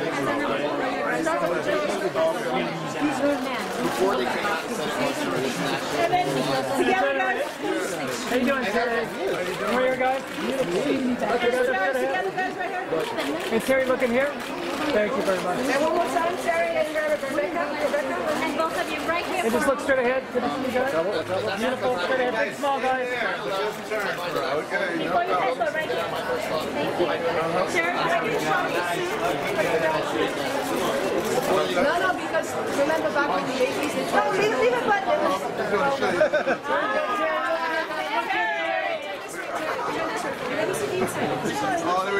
Before they came out and said, how you doing today? Come here, guys. Is Terry looking here? Thank you very much. And one more time, Terry and Rebecca. And both of you right here. And just look straight ahead. Good to see you guys. Beautiful, straight ahead. Big small, guys. Before you guys go right here. Thank you. Terry, can I get you? No, because remember back in the 80s. No, leave it right there. Oh, there we go.